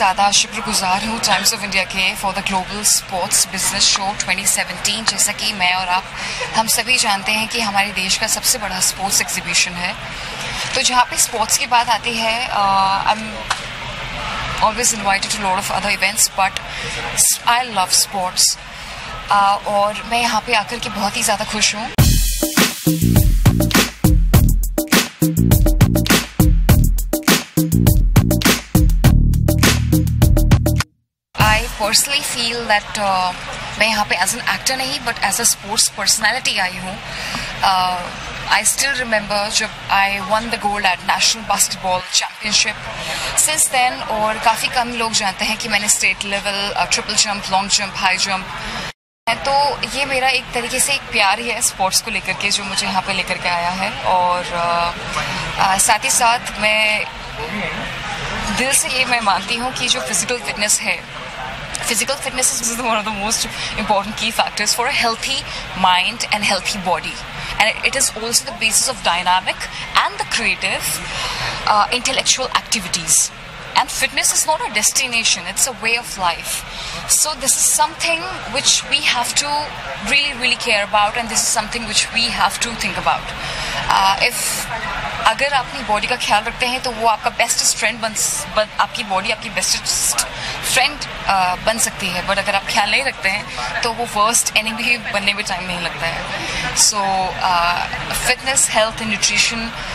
ज़्यादा शुक्रगुजार हूँ टाइम्स ऑफ इंडिया के for the global sports business show 2017। जैसा कि मैं और आप हम सभी जानते हैं कि हमारे देश का सबसे बड़ा स्पोर्ट्स एग्जीबिशन है, तो जहाँ पे स्पोर्ट्स की बात आती है I am always invited to lot of other events but I love sports और मैं यहाँ पे आकर के बहुत ही ज़्यादा खुश हूँ। पर्सनली फील दैट मैं यहाँ पे एज एन एक्टर नहीं but as a sports personality I हूँ। आई स्टिल रिमेंबर जब I won the gold at national basketball championship since then, और काफ़ी कम लोग जानते हैं कि मैंने state level triple jump, long jump, high jump, तो ये मेरा एक तरीके से एक प्यार ही है स्पोर्ट्स को लेकर के जो मुझे यहाँ पे लेकर के आया है। और साथ ही साथ मैं दिल से ये मैं मानती हूँ कि जो फिजिकल फिटनेस है, physical fitness is one of the most important key factors for a healthy mind and healthy body, and it is also the basis of dynamic and the creative intellectual activities, and fitness is not a destination, it's a way of life. So this is something which we have to really care about, and this is something which we have to think about. If अगर आप अपनी body का ख्याल रखते हैं तो वो आपका बेस्ट फ्रेंड आपकी बॉडी आपकी बेस्ट फ्रेंड बन सकती है, बट अगर आप ख्याल नहीं रखते हैं तो वो वर्स्ट एनिमी ही बनने में टाइम नहीं लगता है। So fitness, health and nutrition